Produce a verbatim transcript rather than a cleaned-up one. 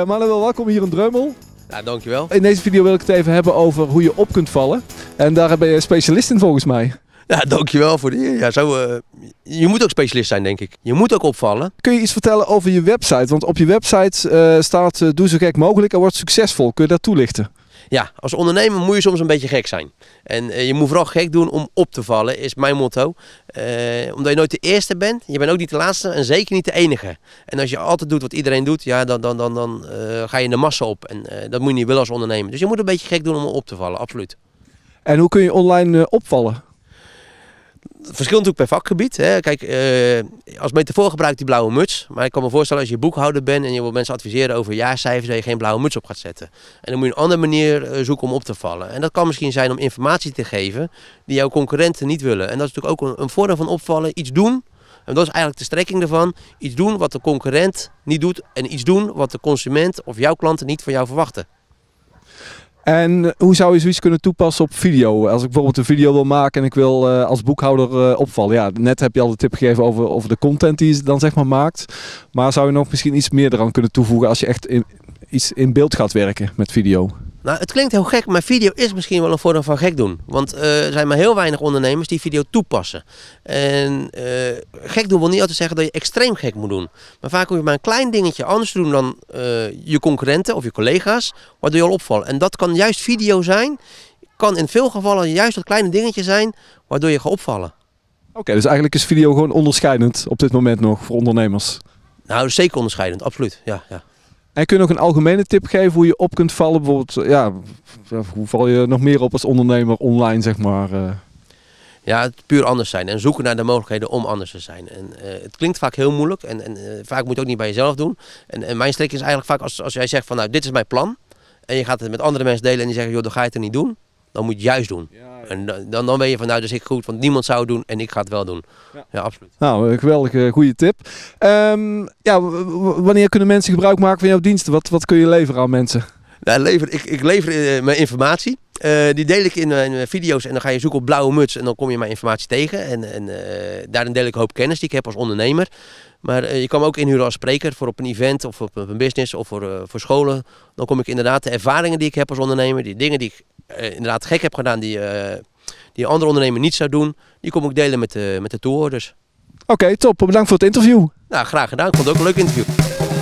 Uh, Manuel, welkom hier in Dreumel. Ja, dankjewel. In deze video wil ik het even hebben over hoe je op kunt vallen. En daar ben je specialist in volgens mij. Ja, dankjewel voor die. Ja, zo, uh, je moet ook specialist zijn, denk ik. Je moet ook opvallen. Kun je iets vertellen over je website? Want op je website uh, staat uh, doe zo gek mogelijk en word succesvol. Kun je dat toelichten? Ja, als ondernemer moet je soms een beetje gek zijn. En uh, je moet vooral gek doen om op te vallen, is mijn motto. Uh, omdat je nooit de eerste bent, je bent ook niet de laatste en zeker niet de enige. En als je altijd doet wat iedereen doet, ja, dan, dan, dan, dan uh, ga je in de massa op. En uh, dat moet je niet willen als ondernemer. Dus je moet een beetje gek doen om op te vallen, absoluut. En hoe kun je online uh, opvallen? Verschil natuurlijk per vakgebied. Hè. Kijk, uh, als metafoor gebruik ik die blauwe muts. Maar ik kan me voorstellen als je boekhouder bent en je wil mensen adviseren over jaarcijfers, dat je geen blauwe muts op gaat zetten. En dan moet je een andere manier zoeken om op te vallen. En dat kan misschien zijn om informatie te geven die jouw concurrenten niet willen. En dat is natuurlijk ook een, een vorm van opvallen. Iets doen, en dat is eigenlijk de strekking ervan. Iets doen wat de concurrent niet doet en iets doen wat de consument of jouw klanten niet van jou verwachten. En hoe zou je zoiets kunnen toepassen op video? Als ik bijvoorbeeld een video wil maken en ik wil uh, als boekhouder uh, opvallen. Ja, net heb je al de tip gegeven over, over de content die je dan zeg maar maakt. Maar zou je nog misschien iets meer eraan kunnen toevoegen als je echt in, iets in beeld gaat werken met video? Nou, het klinkt heel gek, maar video is misschien wel een vorm van gek doen. Want uh, er zijn maar heel weinig ondernemers die video toepassen. En uh, gek doen wil niet altijd zeggen dat je extreem gek moet doen. Maar vaak hoef je maar een klein dingetje anders te doen dan uh, je concurrenten of je collega's, waardoor je al opvalt. En dat kan juist video zijn, kan in veel gevallen juist dat kleine dingetje zijn, waardoor je gaat opvallen. Oké, okay, dus eigenlijk is video gewoon onderscheidend op dit moment nog voor ondernemers? Nou, zeker onderscheidend, absoluut, ja, ja. En kun je nog een algemene tip geven hoe je op kunt vallen? Bijvoorbeeld, ja, hoe val je nog meer op als ondernemer online, zeg maar? Ja, het puur anders zijn en zoeken naar de mogelijkheden om anders te zijn. En, uh, het klinkt vaak heel moeilijk en, en uh, vaak moet je het ook niet bij jezelf doen. En, en mijn strik is eigenlijk vaak als, als jij zegt van nou, dit is mijn plan. En je gaat het met andere mensen delen en die zeggen joh, dat ga je het er niet doen. Dan moet je het juist doen. Ja, ja. En dan, dan weet je van nou, dat is ik goed, want niemand zou het doen en ik ga het wel doen. Ja, ja absoluut. Nou, een geweldige goede tip. Um, ja, wanneer kunnen mensen gebruik maken van jouw diensten? Wat, wat kun je leveren aan mensen? Nou, lever, ik, ik lever uh, mijn informatie. Uh, die deel ik in mijn uh, video's en dan ga je zoeken op blauwe muts en dan kom je mijn informatie tegen. En, en uh, daarin deel ik een hoop kennis die ik heb als ondernemer. Maar uh, je kan me ook inhuren als spreker voor op een event of op een business of voor, uh, voor scholen. Dan kom ik inderdaad de ervaringen die ik heb als ondernemer, die dingen die ik uh, inderdaad gek heb gedaan die, uh, die een andere ondernemer niet zou doen. Die kom ik delen met, uh, met de toehoorders. Oké, okay, top. Bedankt voor het interview. Nou, graag gedaan. Ik vond het ook een leuk interview.